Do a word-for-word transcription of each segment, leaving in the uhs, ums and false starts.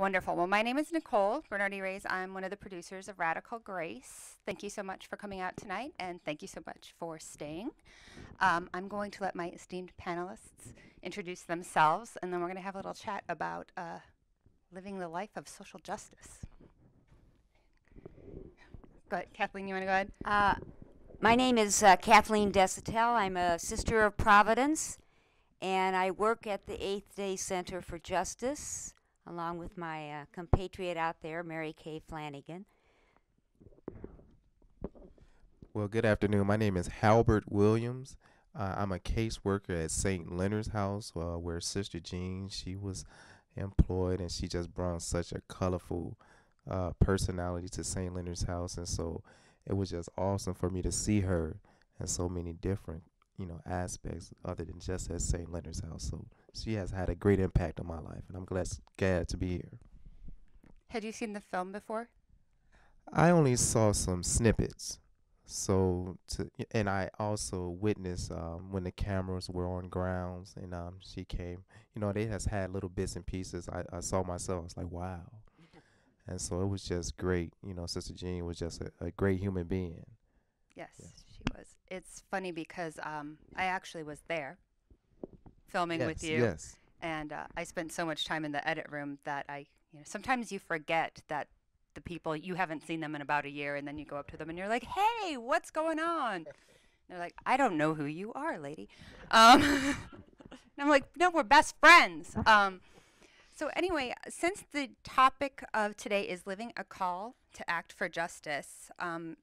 Wonderful. Well, my name is Nicole Bernardi-Reis. I'm one of the producers of Radical Grace. Thank you so much for coming out tonight, and thank you so much for staying. Um, I'm going to let my esteemed panelists introduce themselves, and then we're going to have a little chat about uh, living the life of social justice. Go ahead, Kathleen, you want to go ahead? Uh, my name is uh, Kathleen Desautels. I'm a Sister of Providence, and I work at the Eighth Day Center for Justice, along with my uh, compatriot out there, Mary Kay Flanagan. Well, good afternoon. My name is Halbert Williams. Uh, I'm a caseworker at Saint Leonard's House, uh, where Sister Jean, she was employed, and she just brought such a colorful uh, personality to Saint Leonard's House, and so it was just awesome for me to see her in so many different, you know, aspects other than just at Saint Leonard's House. So she has had a great impact on my life, and I'm glad, glad to be here. Had you seen the film before? I only saw some snippets. So, to, and I also witnessed um, when the cameras were on grounds, and um, she came. You know, they has had little bits and pieces. I, I saw myself. I was like, wow. And so it was just great. You know, Sister Jean was just a, a great human being. Yes, yes, she was. It's funny because um, I actually was there, filming yes, with you, yes. and uh, I spent so much time in the edit room that I, you know, sometimes you forget that the people, you haven't seen them in about a year, and then you go up to them and you're like, hey, what's going on? And they're like, I don't know who you are, lady. Um, and I'm like, no, we're best friends. Um, so anyway, since the topic of today is living a call to act for justice, um,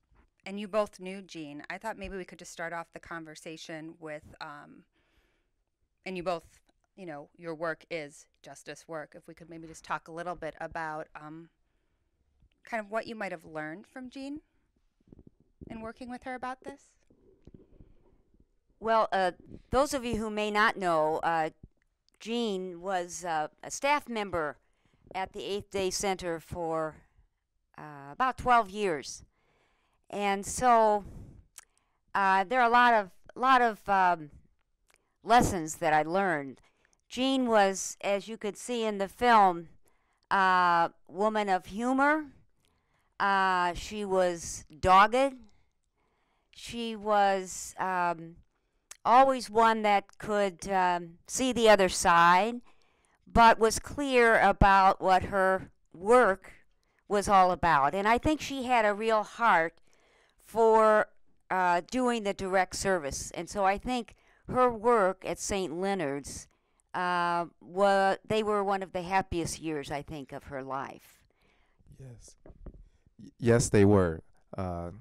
and you both knew Jean, I thought maybe we could just start off the conversation with um, and you both, you know, your work is justice work. If we could maybe just talk a little bit about um, kind of what you might have learned from Jean in working with her about this. Well, uh, those of you who may not know, uh, Jean was uh, a staff member at the Eighth Day Center for uh, about twelve years. And so uh, there are a lot of, lot of, um, lessons that I learned. Jean was, as you could see in the film, a uh, woman of humor. Uh, she was dogged. She was um, always one that could um, see the other side, but was clear about what her work was all about. And I think she had a real heart for uh, doing the direct service. And so I think her work at Saint Leonard's, uh, wa they were one of the happiest years, I think, of her life. Yes. Y yes, they were. Uh,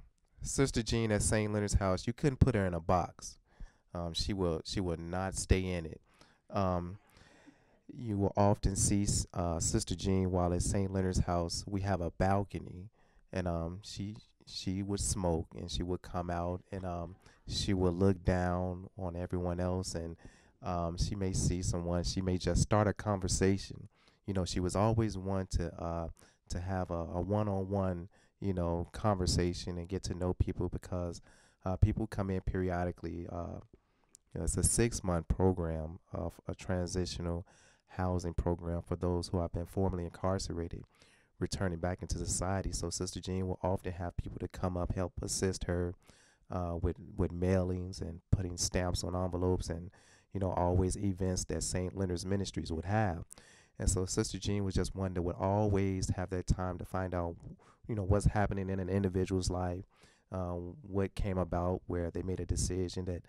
Sister Jean at Saint Leonard's House, you couldn't put her in a box. Um, she will, she will not stay in it. Um, you will often see uh, Sister Jean while at Saint Leonard's House. We have a balcony, and um, she she would smoke, and she would come out, and um, she would look down on everyone else, and um, she may see someone. She may just start a conversation. You know, she was always one to uh, to have a one-on-one, you know, conversation and get to know people, because uh, people come in periodically. Uh, you know, it's a six-month program of a transitional housing program for those who have been formerly incarcerated, returning back into society. So Sister Jean will often have people to come up, help assist her Uh, with with mailings and putting stamps on envelopes, and you know, always events that Saint Leonard's Ministries would have. And so Sister Jean was just one that would always have that time to find out, you know, what's happening in an individual's life, uh, what came about where they made a decision that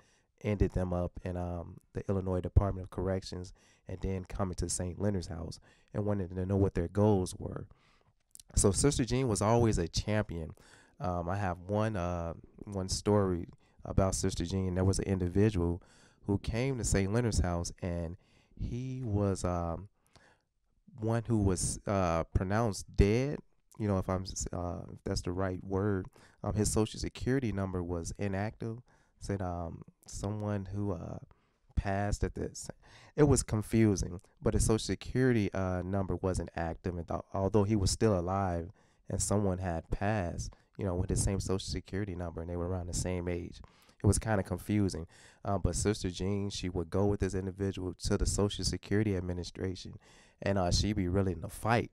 ended them up in um, the Illinois Department of Corrections, and then coming to Saint Leonard's House and wanted to know what their goals were. So Sister Jean was always a champion. Um, I have one uh, one story about Sister Jean. There was an individual who came to Saint Leonard's House, and he was um, one who was uh, pronounced dead. You know, if I'm uh, if that's the right word. Um, his social security number was inactive. Said um, someone who uh, passed at this. It was confusing, but his social security uh, number wasn't active, and th although he was still alive, and someone had passed, you know, with the same social security number, and they were around the same age. It was kind of confusing. Um, but Sister Jean, she would go with this individual to the Social Security Administration, and uh, she'd be really in a fight.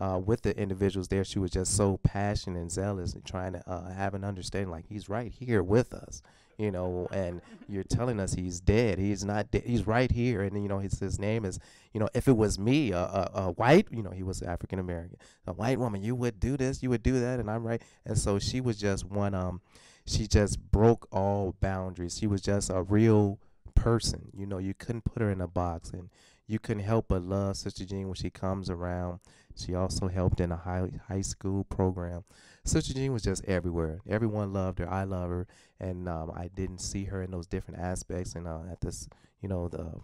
uh, with the individuals there. She was just so passionate and zealous and trying to uh, have an understanding, like, he's right here with us, you know, and you're telling us he's dead. He's not dead. He's right here. And, you know, his, his name is, you know, if it was me, a, a, a white, you know, he was African-American, a white woman, you would do this, you would do that. And I'm right. And so she was just one. Um, she just broke all boundaries. She was just a real person. You know, you couldn't put her in a box, and you couldn't help but love Sister Jean when she comes around. She also helped in a high high school program. Sister Jean was just everywhere. Everyone loved her. I love her, and um, I didn't see her in those different aspects. And uh, at this, you know, the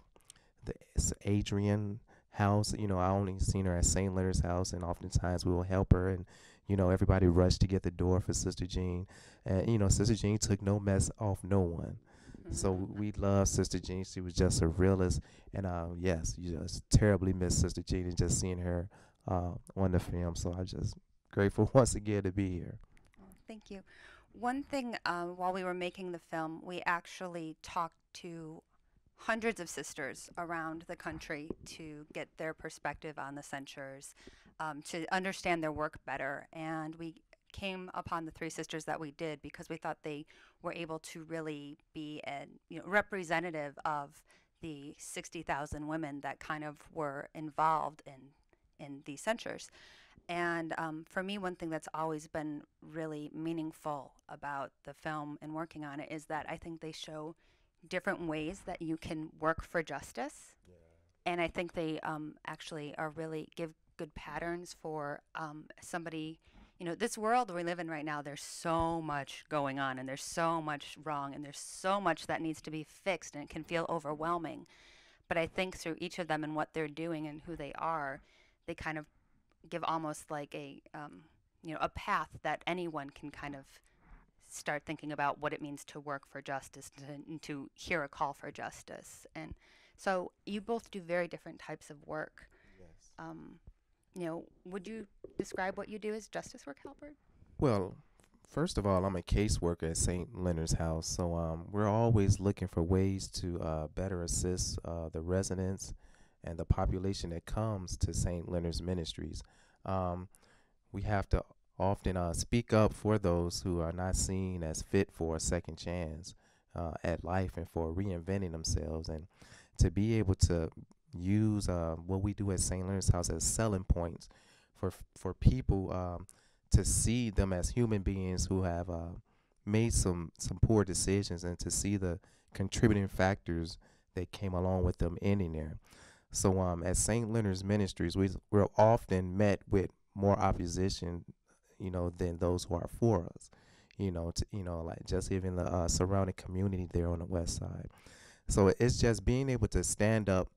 the Adrian house, you know, I only seen her at Saint Leonard's house, and oftentimes we will help her, and you know, everybody rushed to get the door for Sister Jean, and you know, Sister Jean took no mess off no one. So we love Sister Jean. She was just a realist, and uh, yes, you just terribly miss Sister Jean and just seeing her uh, on the film. So I'm just grateful once again to be here. Thank you. One thing, uh, while we were making the film, we actually talked to hundreds of sisters around the country to get their perspective on the censures, um, to understand their work better, and we came upon the three sisters that we did because we thought they were able to really be an, you know, representative of the sixty thousand women that kind of were involved in in these censures. And um, for me, one thing that's always been really meaningful about the film and working on it is that I think they show different ways that you can work for justice. Yeah. And I think they um, actually are really give good patterns for um, somebody. You know, this world we live in right now, there's so much going on, and there's so much wrong, and there's so much that needs to be fixed, and it can feel overwhelming. But I think through each of them and what they're doing and who they are, they kind of give almost like a, um, you know, a path that anyone can kind of start thinking about what it means to work for justice, to, to hear a call for justice. And so you both do very different types of work. Yes. Um, You know, would you describe what you do as justice work, Halbert? Well, first of all, I'm a caseworker at Saint Leonard's House, so um, we're always looking for ways to uh, better assist uh, the residents and the population that comes to Saint Leonard's Ministries. Um, we have to often uh, speak up for those who are not seen as fit for a second chance uh, at life and for reinventing themselves, and to be able to use uh, what we do at Saint Leonard's House as selling points for for people um, to see them as human beings who have uh, made some some poor decisions, and to see the contributing factors that came along with them ending there. So um, at Saint Leonard's Ministries, we, we're often met with more opposition, you know, than those who are for us, you know, to, you know, like just even the uh, surrounding community there on the west side. So it's just being able to stand up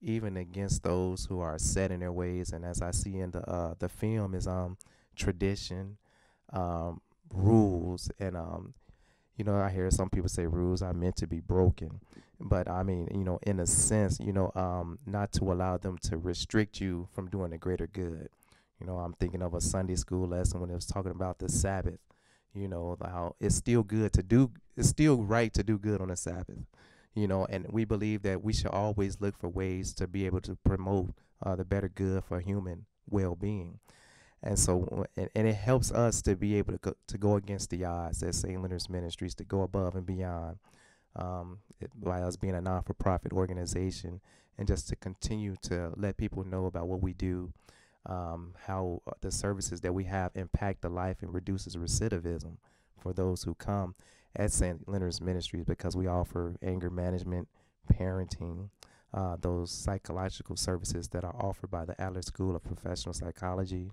even against those who are set in their ways. And as I see in the uh, the film is um tradition, um, rules, and um, you know, I hear some people say rules are meant to be broken, but I mean, you know, in a sense, you know, um, not to allow them to restrict you from doing the greater good. You know, I'm thinking of a Sunday school lesson when it was talking about the Sabbath. You know, how it's still good to do, it's still right to do good on the Sabbath. You know, and we believe that we should always look for ways to be able to promote uh, the better good for human well-being. And so, and, and it helps us to be able to go, to go against the odds at Saint Leonard's Ministries, to go above and beyond um, it, by us being a non-for-profit organization, and just to continue to let people know about what we do, um, how the services that we have impact the life and reduces recidivism for those who come at Saint Leonard's Ministries, because we offer anger management, parenting, uh, those psychological services that are offered by the Adler School of Professional Psychology,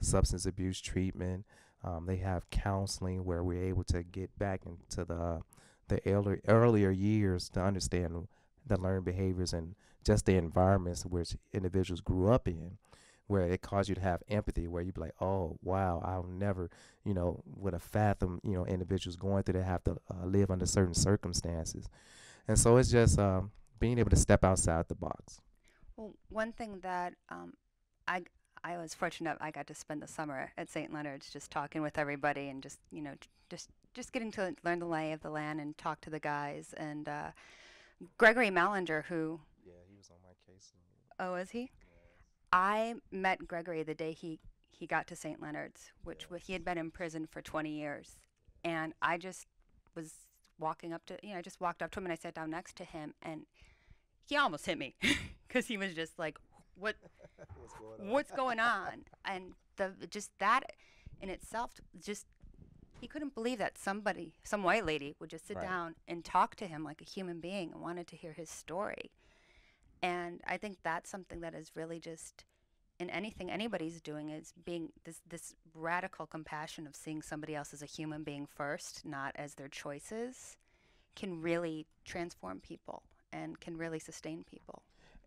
substance abuse treatment. Um, they have counseling where we're able to get back into the the early, earlier years to understand the learned behaviors and just the environments which individuals grew up in, where it caused you to have empathy, where you'd be like, oh, wow, I'll never, you know, would have fathomed, you know, individuals going through that have to uh, live under certain circumstances. And so it's just um, being able to step outside the box. Well, one thing that um, I, I was fortunate, I got to spend the summer at Saint Leonard's just talking with everybody and just, you know, just, just getting to learn the lay of the land and talk to the guys. And uh, Gregory Mallinger, who... Yeah, he was on my case. Oh, was he? I met Gregory the day he, he got to Saint Leonard's, which yeah. was, he had been in prison for twenty years. And I just was walking up to, you know, I just walked up to him and I sat down next to him, and he almost hit me because he was just like, what, what's going on? What's going on? And the, just that in itself, just, he couldn't believe that somebody, some white lady would just sit right. down and talk to him like a human being and wanted to hear his story. And I think that's something that is really just in anything anybody's doing, is being this, this radical compassion of seeing somebody else as a human being first, not as their choices, can really transform people and can really sustain people.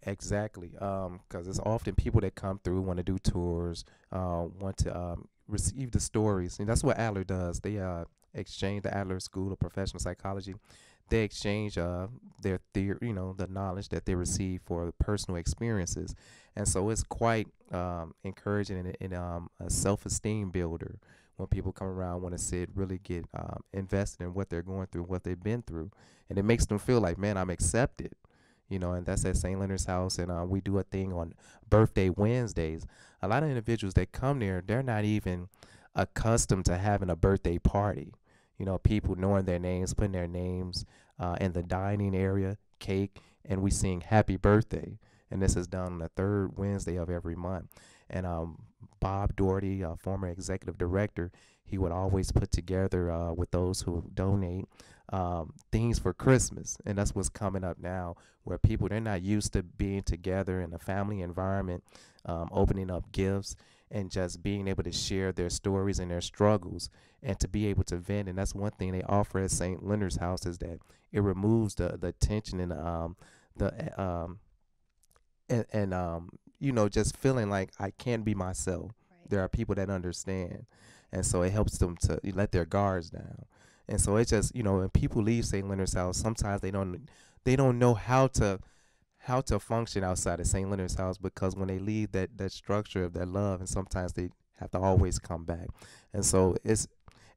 Exactly, because um, it's often people that come through, want to do tours, uh, want to um, receive the stories. And that's what Adler does. They uh, exchange, the Adler School of Professional Psychology. They exchange uh, their theory, you know, the knowledge that they receive for personal experiences. And so it's quite um, encouraging and, and um, a self-esteem builder when people come around, want to sit, really get um, invested in what they're going through, what they've been through. And it makes them feel like, man, I'm accepted. You know, and that's at Saint Leonard's House, and uh, we do a thing on birthday Wednesdays. A lot of individuals that come there, they're not even accustomed to having a birthday party. You know, people knowing their names, putting their names uh, in the dining area, cake, and we sing happy birthday. And this is done on the third Wednesday of every month. And um, Bob Doherty, a former executive director, he would always put together uh, with those who donate Um, things for Christmas, and that's what's coming up now, where people, they're not used to being together in a family environment, um, opening up gifts and just being able to share their stories and their struggles and to be able to vent. And that's one thing they offer at Saint Leonard's House, is that it removes the, the tension and um, the um, and, and um, you know, just feeling like I can't be myself. Right. There are people that understand, and so it helps them to let their guards down. And so it's just, you know, when people leave Saint Leonard's House, sometimes they don't they don't know how to how to function outside of Saint Leonard's House, because when they leave that, that structure of that love, and sometimes they have to always come back. And so it's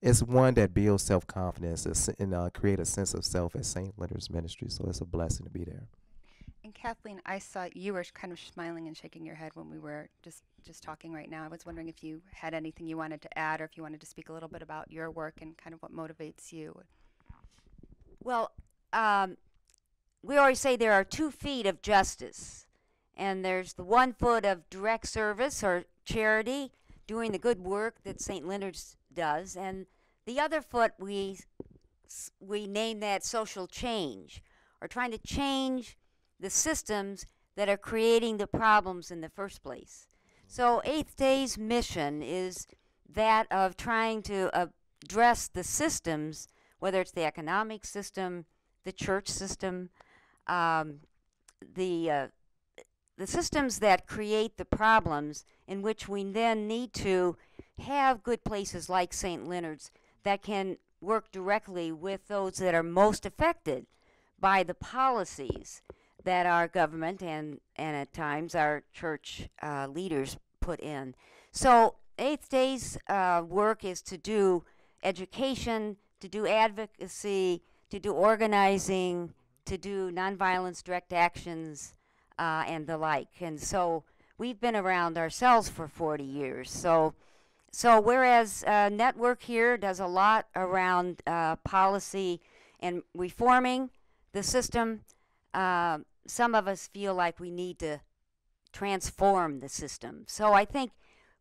it's one that builds self-confidence and uh, create a sense of self at Saint Leonard's Ministry. So it's a blessing to be there. And Kathleen, I saw you were kind of smiling and shaking your head when we were just, just talking right now. I was wondering if you had anything you wanted to add, or if you wanted to speak a little bit about your work and kind of what motivates you. Well, um, we always say there are two feet of justice. And there's the one foot of direct service or charity, doing the good work that Saint Leonard's does. And the other foot, we, we name that social change, or trying to change the systems that are creating the problems in the first place. So Eighth Day's mission is that of trying to address the systems, whether it's the economic system, the church system, um, the, uh, the systems that create the problems, in which we then need to have good places like Saint Leonard's that can work directly with those that are most affected by the policies that our government and, and at times our church uh, leaders put in. So Eighth Day's uh, work is to do education, to do advocacy, to do organizing, to do nonviolence direct actions, uh, and the like. And so we've been around ourselves for forty years. So, so whereas uh, Network here does a lot around uh, policy and reforming the system, uh, some of us feel like we need to transform the system. So I think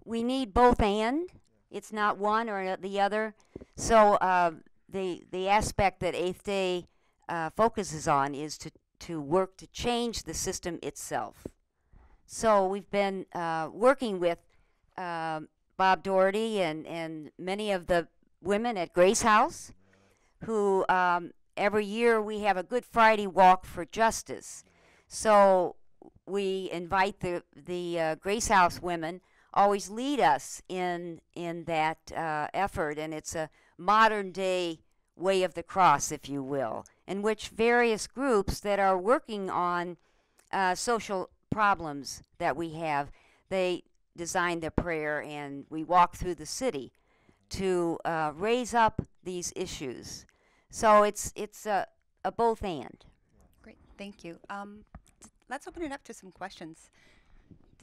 we need both, and it's not one or the other. So uh, the the aspect that Eighth Day uh, focuses on is to, to work to change the system itself. So we've been uh, working with uh, Bob Doherty and, and many of the women at Grace House, who um, every year we have a Good Friday Walk for Justice. So we invite the, the uh, Grace House women always lead us in, in that uh, effort. And it's a modern day way of the cross, if you will, in which various groups that are working on uh, social problems that we have, they design their prayer, and we walk through the city to uh, raise up these issues. So it's it's a, a both and. Great, thank you. Um, let's open it up to some questions.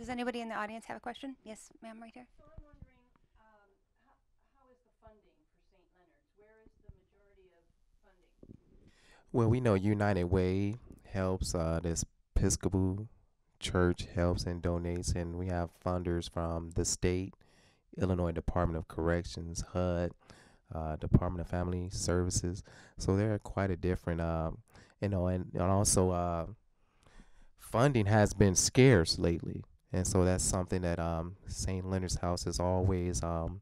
Does anybody in the audience have a question? Yes, ma'am, right here. So I'm wondering, um, how, how is the funding for Saint Leonard's? Where is the majority of funding? Well, we know United Way helps. Uh, this Episcopal Church helps and donates, and we have funders from the state, Illinois Department of Corrections, H U D, uh, Department of Family Services. So there are quite a different, uh, you know, and, and also uh, funding has been scarce lately. And so that's something that um, Saint Leonard's House is always, um,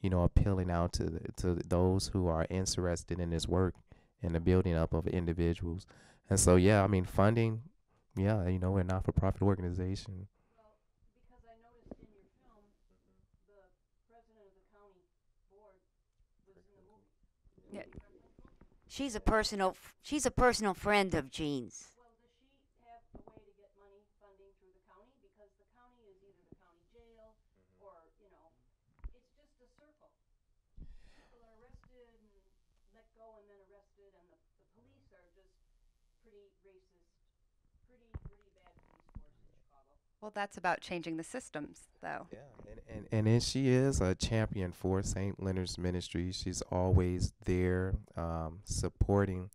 you know, appealing out to, to those who are interested in this work and the building up of individuals. And so, yeah, I mean, funding, yeah, you know, we're a not-for-profit organization. She's a personal f she's a personal friend of Jean's. Well, does she have a way to get money funding through the county? Because the county is either the county jail or, you know, it's just a circle. People are arrested and let go and then arrested, and the, the police are just pretty racist, pretty, pretty bad police force in Chicago. Well, that's about changing the systems, though. Yeah, and, and, and then she is a champion for Saint Leonard's Ministries. She's always there, um, supporting,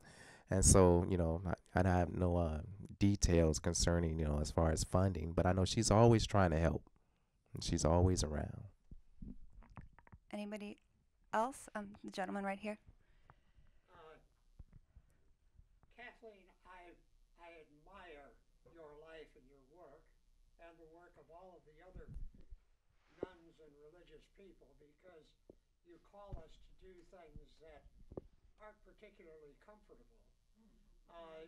and so, you know, I, I have no uh, details concerning, you know, as far as funding, but I know she's always trying to help, and she's always around. Anybody else? Um, the gentleman right here. Uh, Kathleen, I, I admire your life and your work and the work of all of the other nuns and religious people, because you call us to do things that aren't particularly comfortable. Uh,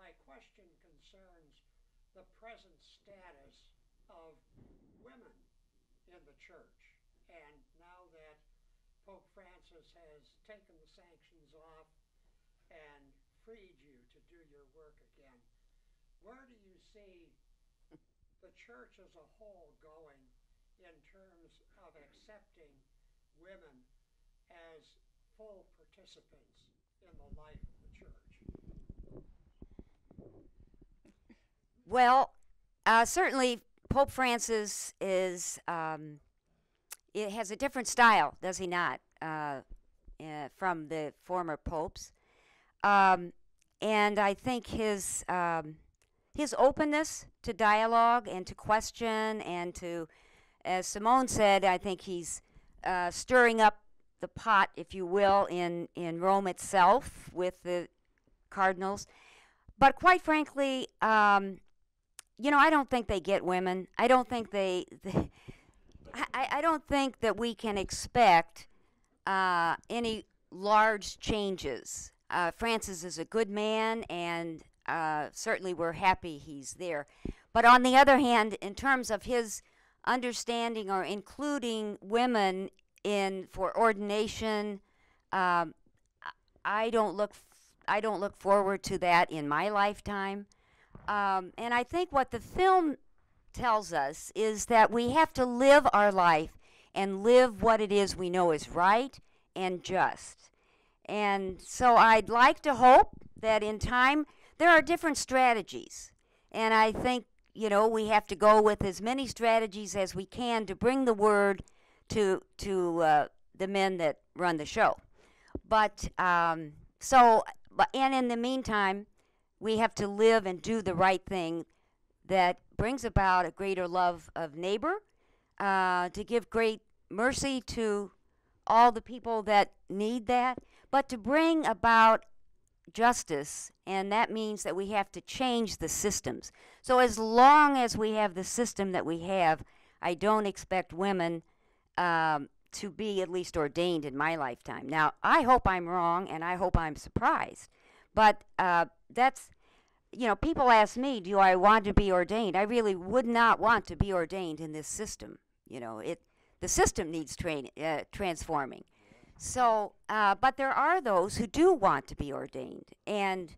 my question concerns the present status of women in the church, and now that Pope Francis has taken the sanctions off and freed you to do your work again, where do you see the church as a whole going in terms of accepting women as full participants in the life of the church? Well, uh, certainly Pope Francis is, um, it has a different style, does he not, uh, uh, from the former popes. Um, and I think his, um, his openness to dialogue and to question and to, as Simone said, I think he's uh, stirring up the pot, if you will, in, in Rome itself with the cardinals. But quite frankly, um, you know, I don't think they get women. I don't think they, they I, I don't think that we can expect uh, any large changes. Uh, Francis is a good man, and uh, certainly we're happy he's there. But on the other hand, in terms of his understanding or including women in for ordination, um, I don't look f I don't look forward to that in my lifetime. Um, and I think what the film tells us is that we have to live our life and live what it is we know is right and just. And so I'd like to hope that in time there are different strategies, and I think, you know, we have to go with as many strategies as we can to bring the word to to uh, the men that run the show. But um, so, and in the meantime, we have to live and do the right thing that brings about a greater love of neighbor, uh, to give great mercy to all the people that need that, but to bring about justice, and that means that we have to change the systems. So as long as we have the system that we have, I don't expect women um, to be at least ordained in my lifetime. Now, I hope I'm wrong, and I hope I'm surprised, but uh, that's, you know, people ask me, do I want to be ordained? I really would not want to be ordained in this system. You know, it, the system needs train, uh, transforming. So, uh, but there are those who do want to be ordained, and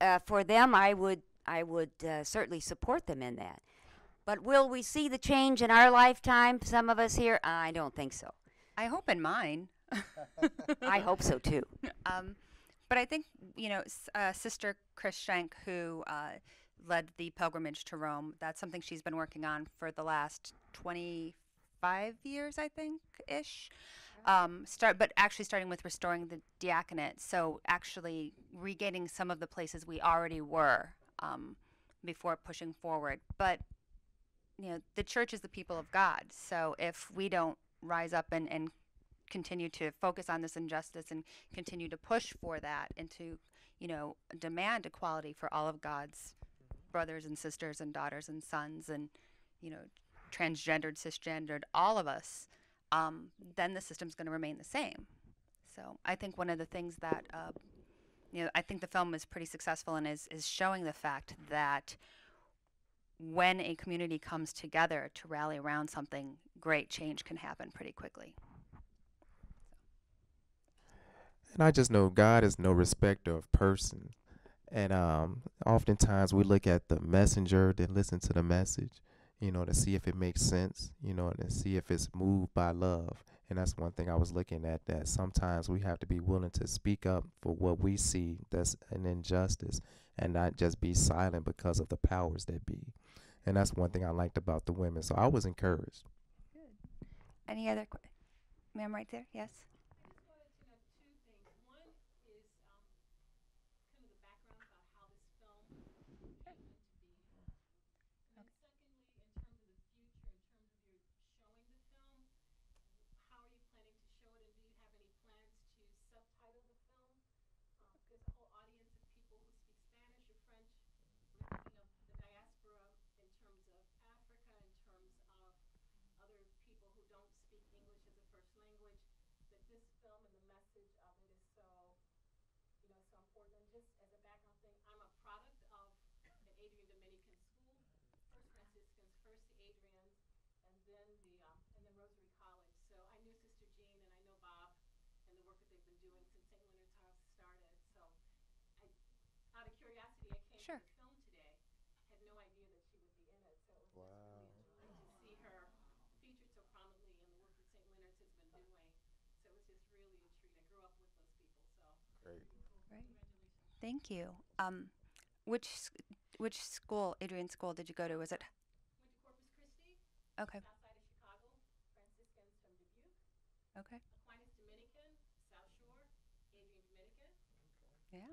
uh, for them, I would, I would uh, certainly support them in that. But will we see the change in our lifetime? Some of us here, uh, I don't think so. I hope in mine. I hope so too. Um, but I think, you know, S uh, Sister Chris Schenk, who uh, led the pilgrimage to Rome. That's something she's been working on for the last twenty-five years, I think, ish. Um, start, but actually starting with restoring the diaconate, so actually regaining some of the places we already were um, before pushing forward. But you know, the church is the people of God, so if we don't rise up and, and continue to focus on this injustice and continue to push for that and to, you know, demand equality for all of God's brothers and sisters and daughters and sons and, you know, transgendered, cisgendered, all of us, um, then the system's going to remain the same. So I think one of the things that, uh, you know, I think the film is pretty successful and is, is showing the fact that when a community comes together to rally around something, great change can happen pretty quickly. And I just know God is no respecter of person. And um, oftentimes we look at the messenger, then listen to the message, you know, to see if it makes sense, you know, and to see if it's moved by love. And that's one thing I was looking at, that sometimes we have to be willing to speak up for what we see that's an injustice and not just be silent because of the powers that be. And that's one thing I liked about the women. So I was encouraged. Good. Any other questions? Ma'am, right there. Yes. Sure. Film today, had no idea that she would be in it, so it was wow. really to see her featured so prominently in the work that Saint Leonard's has been doing. So it was just really a treat. I grew up with those people, so great. Great. Congratulations. Thank you. Um, which sc which school, Adrian school, did you go to? Was it? Went to Corpus Christi. Okay. Outside of Chicago, Franciscans from Dubuque. Okay. Aquinas Dominican, South Shore, Adrian Dominican. Okay. Yeah. Um,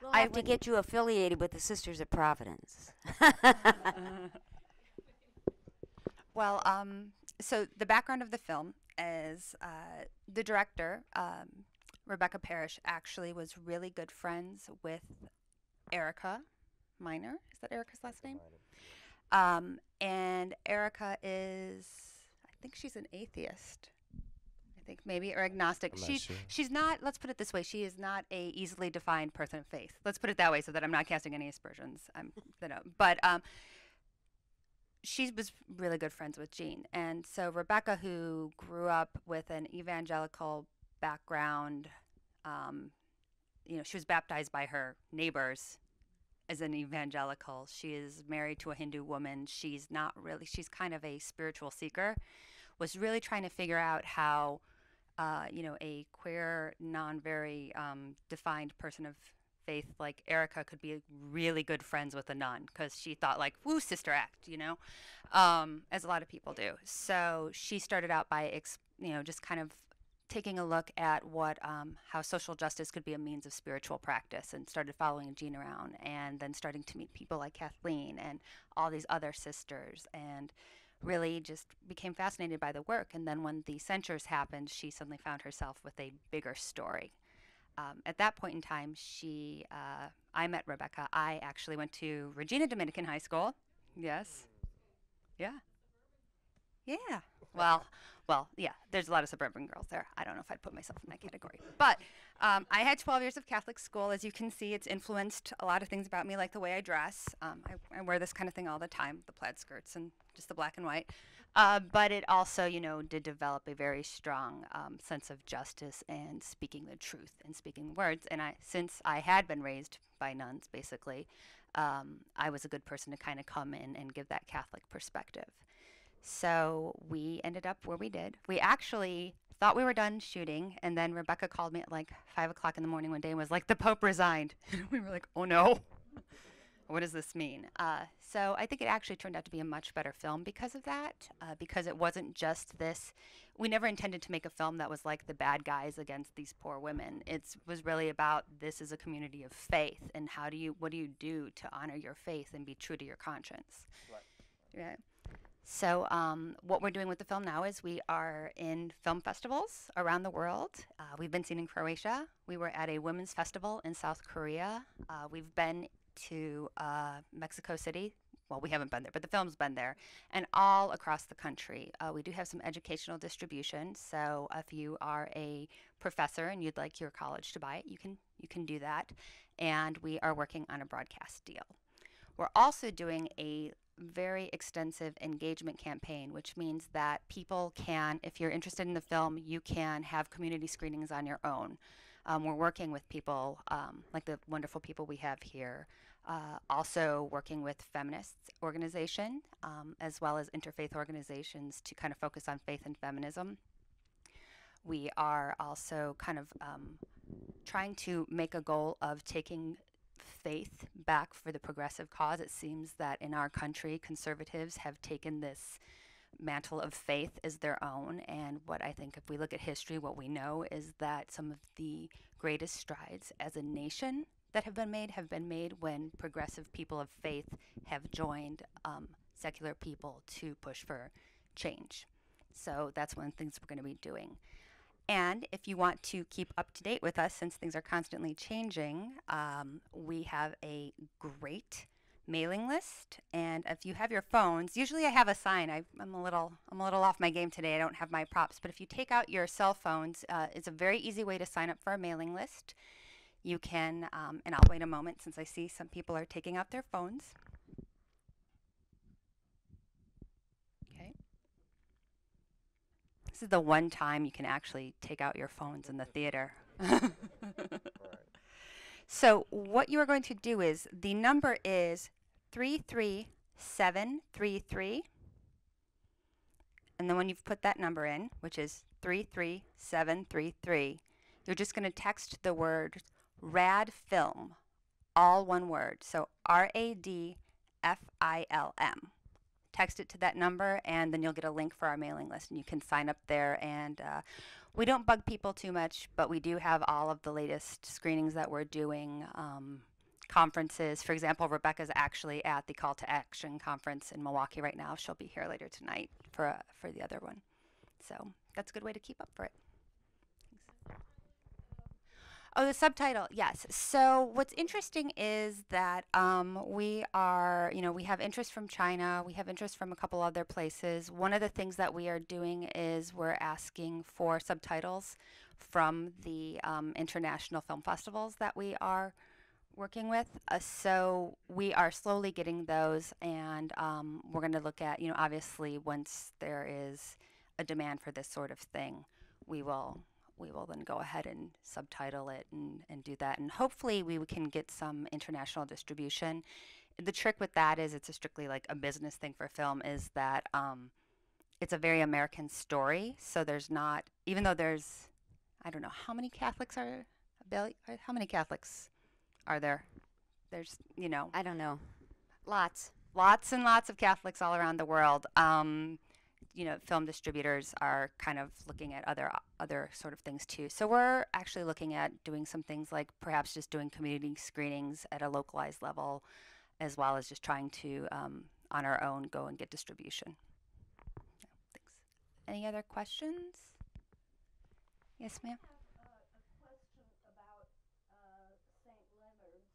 We'll I have to get you affiliated with the Sisters of Providence. Well, um, so the background of the film is uh, the director, um, Rebecca Parrish, actually was really good friends with Erica Minor. Is that Erica's last name? Um, and Erica is, I think she's an atheist. Think maybe or agnostic. She's sure. she's not. Let's put it this way. She is not a easily defined person of faith. Let's put it that way, so that I'm not casting any aspersions. I'm, you know, but um, she was really good friends with Jean, and so Rebecca, who grew up with an evangelical background, um, you know, she was baptized by her neighbors as an evangelical. She is married to a Hindu woman. She's not really. She's kind of a spiritual seeker. Was really trying to figure out how. Uh, you know, a queer, non very um, defined person of faith like Erica could be really good friends with a nun, because she thought like, woo, sister act, you know, um, as a lot of people do. So she started out by, ex you know, just kind of taking a look at what, um, how social justice could be a means of spiritual practice, and started following Jean around, and then starting to meet people like Kathleen and all these other sisters, and really just became fascinated by the work. And then when the censures happened, she suddenly found herself with a bigger story. Um, at that point in time, she, uh, I met Rebecca. I actually went to Regina Dominican High School. Yes. Yeah. Yeah. Well, well, yeah, there's a lot of suburban girls there. I don't know if I'd put myself in that category. But um, I had twelve years of Catholic school. As you can see, it's influenced a lot of things about me, like the way I dress. Um, I, I wear this kind of thing all the time, the plaid skirts and just the black and white. Uh, but it also, you know, did develop a very strong um, sense of justice and speaking the truth and speaking words. And I, since I had been raised by nuns, basically, um, I was a good person to kind of come in and give that Catholic perspective. So we ended up where we did. We actually thought we were done shooting, and then Rebecca called me at like five o'clock in the morning one day and was like, the Pope resigned. We were like, oh no, what does this mean? Uh, so I think it actually turned out to be a much better film because of that, uh, because it wasn't just this. We never intended to make a film that was like the bad guys against these poor women. It was really about, this is a community of faith, and how do you, what do you do to honor your faith and be true to your conscience? Right. Yeah. So um, what we're doing with the film now is we are in film festivals around the world. Uh, we've been seen in Croatia. We were at a women's festival in South Korea. Uh, we've been to uh, Mexico City. Well, we haven't been there, but the film's been there, and all across the country. Uh, we do have some educational distribution, so if you are a professor and you'd like your college to buy it, you can, you can do that, and we are working on a broadcast deal. We're also doing a very extensive engagement campaign, which means that people can, if you're interested in the film, you can have community screenings on your own. Um, we're working with people um, like the wonderful people we have here, uh, also working with feminists organization, um, as well as interfaith organizations to kind of focus on faith and feminism. We are also kind of um, trying to make a goal of taking faith back for the progressive cause. It seems that in our country, conservatives have taken this mantle of faith as their own, and what I think, if we look at history, what we know is that some of the greatest strides as a nation that have been made have been made when progressive people of faith have joined um, secular people to push for change. So that's one of the things we're going to be doing. And if you want to keep up to date with us, since things are constantly changing, um, we have a great mailing list, and if you have your phones, usually I have a sign. I, I'm a little, I'm a little off my game today. I don't have my props, but if you take out your cell phones, uh, it's a very easy way to sign up for a mailing list. You can, um, and I'll wait a moment since I see some people are taking out their phones. Okay, this is the one time you can actually take out your phones in the theater. So what you are going to do is, the number is three three seven three three, and then when you've put that number in, which is three three seven three three, you're just going to text the word RAD film, all one word, so R A D F I L M. Text it to that number, and then you'll get a link for our mailing list, and you can sign up there. And uh, we don't bug people too much, but we do have all of the latest screenings that we're doing, um, conferences. For example, Rebecca's actually at the Call to Action conference in Milwaukee right now. She'll be here later tonight for, uh, for the other one. So that's a good way to keep up for it. Oh, the subtitle, yes. So what's interesting is that um, we are, you know, we have interest from China. We have interest from a couple other places. One of the things that we are doing is we're asking for subtitles from the um, international film festivals that we are working with. Uh, so we are slowly getting those, and um, we're going to look at, you know, obviously once there is a demand for this sort of thing, we will... we will then go ahead and subtitle it and, and do that. And hopefully we can get some international distribution. The trick with that is, it's a strictly like a business thing for film, is that um, it's a very American story. So there's not, even though there's, I don't know, how many Catholics are, how many Catholics are there? There's, you know. I don't know. Lots. Lots and lots of Catholics all around the world. Um, you know, film distributors are kind of looking at other other sort of things too. So we're actually looking at doing some things like perhaps just doing community screenings at a localized level, as well as just trying to, um, on our own, go and get distribution. Yeah, thanks. Any other questions? Yes, ma'am? I have uh, a question about uh, Saint Leonard's.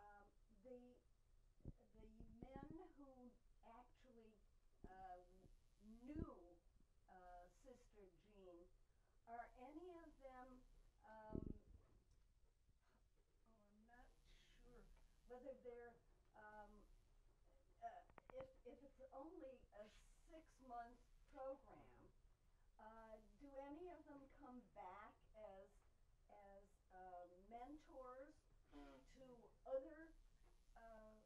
Um, the, the men who actually uh, knew uh, Sister Jean, are any of them, um, oh, I'm not sure whether they're, um, uh, if, if it's only a six-month program, uh, do any of them come back as, as uh, mentors mm. to other uh,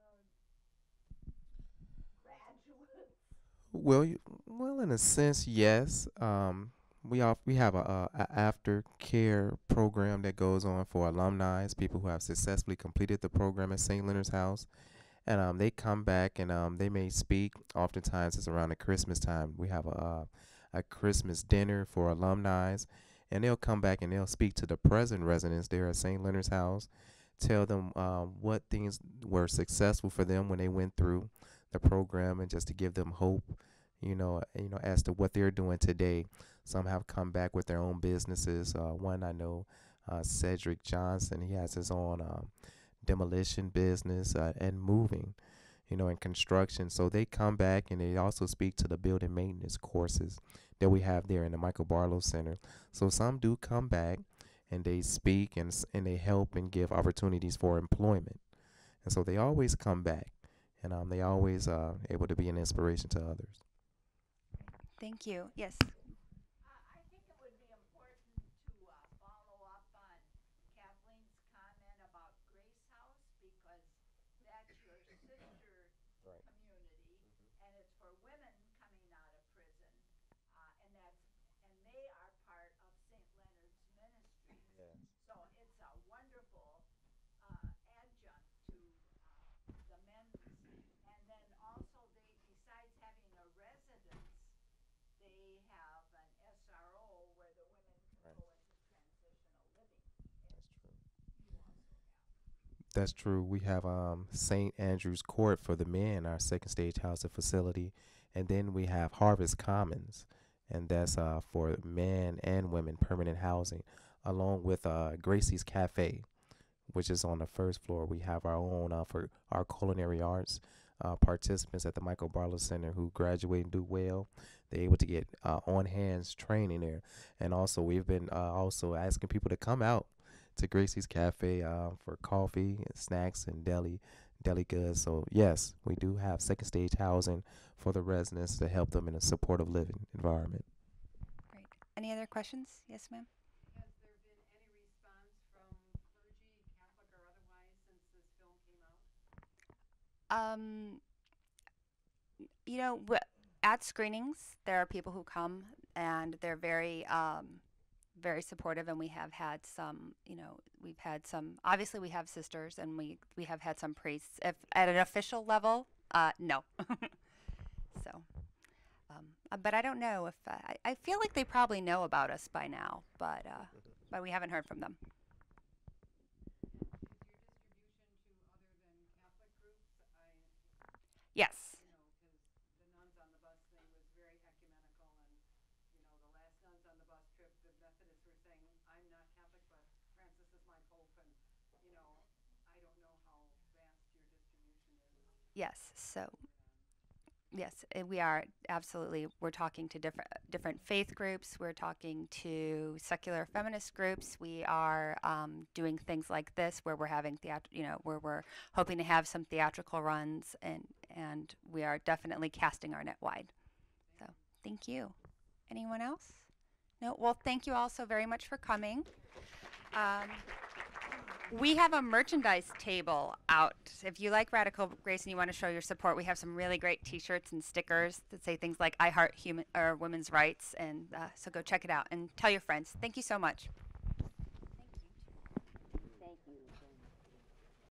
uh, graduates? Well, you, well, in a sense, yes. Um, we all, we have a, a, a after care program that goes on for alumni, people who have successfully completed the program at Saint Leonard's House. And um, they come back and um, they may speak. Oftentimes it's around the Christmas time. We have a, a Christmas dinner for alumni, and they'll come back and they'll speak to the present residents there at Saint Leonard's House, tell them um, what things were successful for them when they went through the program, and just to give them hope, you know, you know, as to what they're doing today. Some have come back with their own businesses. Uh, one I know, uh, Cedric Johnson, he has his own um, demolition business uh, and moving, you know, and construction. So they come back and they also speak to the building maintenance courses that we have there in the Michael Barlow Center. So some do come back and they speak and, and they help and give opportunities for employment. And so they always come back, and um, they always are uh, able to be an inspiration to others. Thank you. Yes. That's true. We have um, Saint Andrew's Court for the men, our second stage housing facility. And then we have Harvest Commons, and that's uh, for men and women, permanent housing, along with uh, Gracie's Cafe, which is on the first floor. We have our own uh, for our culinary arts uh, participants at the Michael Barlow Center who graduate and do well. They're able to get uh, on-hands training there. And also we've been uh, also asking people to come out to Gracie's Cafe uh, for coffee and snacks and deli deli goods. So yes, we do have second stage housing for the residents to help them in a supportive living environment. Great. Any other questions? Yes, ma'am. Has there been any response from clergy, Catholic or otherwise, since this film came out? Um, you know, w at screenings, there are people who come and they're very um, very supportive, and we have had some, you know, we've had some, obviously we have sisters, and we, we have had some priests. If at an official level, uh, no. So, um, uh, but I don't know if, uh, I, I feel like they probably know about us by now, but, uh, but we haven't heard from them. Is your distribution to other than Catholic groups? I yes. Yes, so, yes, uh, we are absolutely, we're talking to different different faith groups, we're talking to secular feminist groups, we are um, doing things like this where we're having, theat you know, where we're hoping to have some theatrical runs, and, and we are definitely casting our net wide. So, thank you. Anyone else? No? Well, thank you all so very much for coming. Um, We have a merchandise table out. If you like Radical Grace and you want to show your support, we have some really great T-shirts and stickers that say things like "I Heart Human" or "Women's Rights," and uh, so go check it out and tell your friends. Thank you so much.